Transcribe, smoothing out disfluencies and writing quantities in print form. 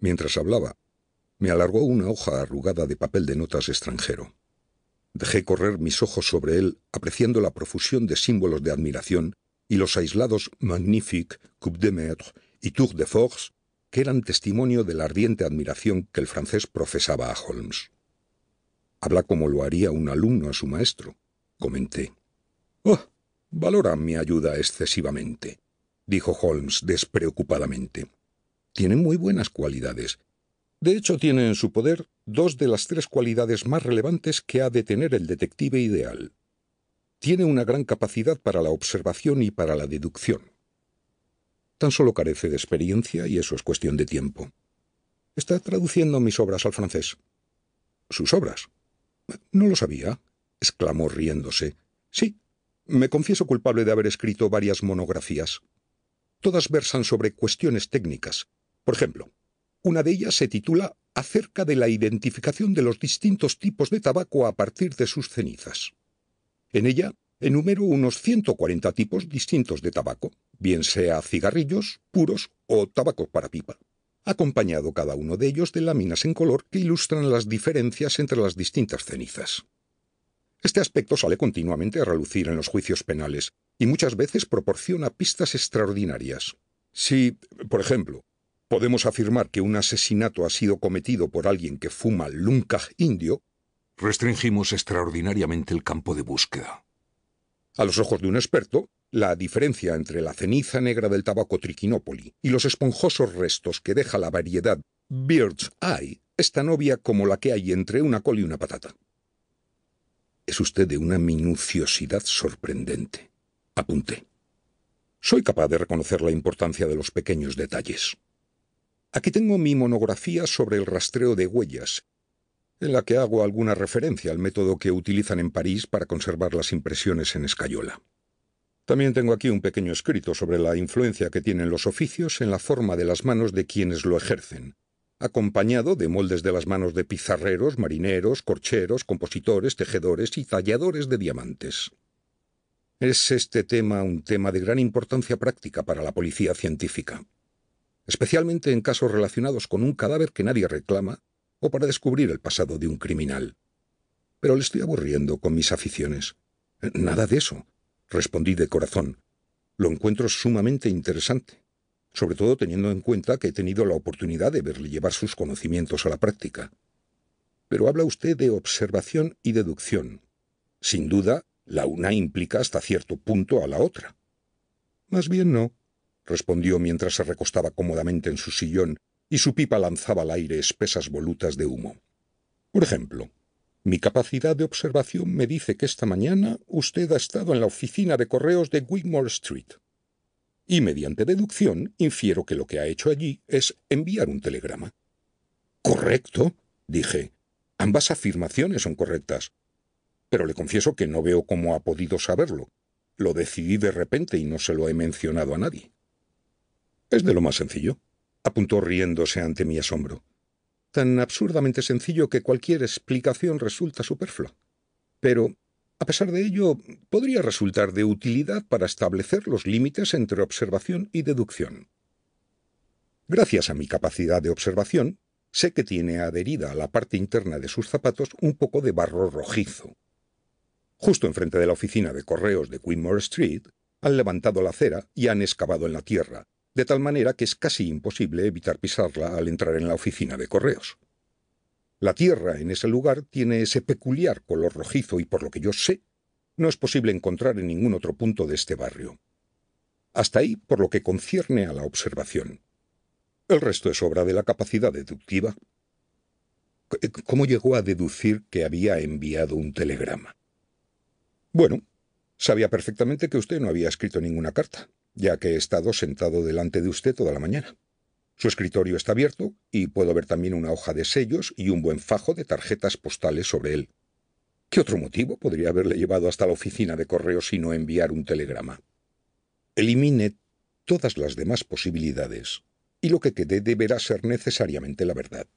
Mientras hablaba, me alargó una hoja arrugada de papel de notas extranjero. Dejé correr mis ojos sobre él, apreciando la profusión de símbolos de admiración y los aislados Magnifique, Coupe de Maître y Tour de Force, que eran testimonio de la ardiente admiración que el francés profesaba a Holmes. «Habla como lo haría un alumno a su maestro», comenté. «Oh, valora mi ayuda excesivamente», dijo Holmes despreocupadamente. «Tiene muy buenas cualidades. De hecho, tiene en su poder dos de las tres cualidades más relevantes que ha de tener el detective ideal. Tiene una gran capacidad para la observación y para la deducción. Tan solo carece de experiencia y eso es cuestión de tiempo. Está traduciendo mis obras al francés». «¿Sus obras? No lo sabía», exclamó riéndose. «Sí, me confieso culpable de haber escrito varias monografías. Todas versan sobre cuestiones técnicas. Por ejemplo, una de ellas se titula «Acerca de la identificación de los distintos tipos de tabaco a partir de sus cenizas». En ella enumero unos 140 tipos distintos de tabaco, bien sea cigarrillos, puros o tabacos para pipa, acompañado cada uno de ellos de láminas en color que ilustran las diferencias entre las distintas cenizas. Este aspecto sale continuamente a relucir en los juicios penales y muchas veces proporciona pistas extraordinarias. Si, por ejemplo, podemos afirmar que un asesinato ha sido cometido por alguien que fuma Lunkah indio, restringimos extraordinariamente el campo de búsqueda. A los ojos de un experto, la diferencia entre la ceniza negra del tabaco Triquinópoli y los esponjosos restos que deja la variedad Bird's Eye es tan obvia como la que hay entre una col y una patata». «Es usted de una minuciosidad sorprendente», apunté. «Soy capaz de reconocer la importancia de los pequeños detalles. Aquí tengo mi monografía sobre el rastreo de huellas, en la que hago alguna referencia al método que utilizan en París para conservar las impresiones en escayola. También tengo aquí un pequeño escrito sobre la influencia que tienen los oficios en la forma de las manos de quienes lo ejercen, acompañado de moldes de las manos de pizarreros, marineros, corcheros, compositores, tejedores y talladores de diamantes. Es este tema un tema de gran importancia práctica para la policía científica, especialmente en casos relacionados con un cadáver que nadie reclama, o para descubrir el pasado de un criminal. Pero le estoy aburriendo con mis aficiones». «Nada de eso», respondí de corazón. «Lo encuentro sumamente interesante, sobre todo teniendo en cuenta que he tenido la oportunidad de verle llevar sus conocimientos a la práctica. Pero habla usted de observación y deducción. Sin duda, la una implica hasta cierto punto a la otra». «Más bien no», respondió mientras se recostaba cómodamente en su sillón y su pipa lanzaba al aire espesas volutas de humo. «Por ejemplo, mi capacidad de observación me dice que esta mañana usted ha estado en la oficina de correos de Wigmore Street. Y mediante deducción infiero que lo que ha hecho allí es enviar un telegrama». «Correcto», dije. «Ambas afirmaciones son correctas. Pero le confieso que no veo cómo ha podido saberlo. Lo decidí de repente y no se lo he mencionado a nadie». «Es de lo más sencillo», apuntó riéndose ante mi asombro. «Tan absurdamente sencillo que cualquier explicación resulta superflua. Pero, a pesar de ello, podría resultar de utilidad para establecer los límites entre observación y deducción. Gracias a mi capacidad de observación, sé que tiene adherida a la parte interna de sus zapatos un poco de barro rojizo. Justo enfrente de la oficina de correos de Queenmore Street, han levantado la acera y han excavado en la tierra, de tal manera que es casi imposible evitar pisarla al entrar en la oficina de correos. La tierra en ese lugar tiene ese peculiar color rojizo y, por lo que yo sé, no es posible encontrar en ningún otro punto de este barrio. Hasta ahí por lo que concierne a la observación. El resto es obra de la capacidad deductiva». «¿Cómo llegó a deducir que había enviado un telegrama?» «Bueno, sabía perfectamente que usted no había escrito ninguna carta, ya que he estado sentado delante de usted toda la mañana. Su escritorio está abierto y puedo ver también una hoja de sellos y un buen fajo de tarjetas postales sobre él. ¿Qué otro motivo podría haberle llevado hasta la oficina de correos sino enviar un telegrama? Elimine todas las demás posibilidades y lo que quede deberá ser necesariamente la verdad».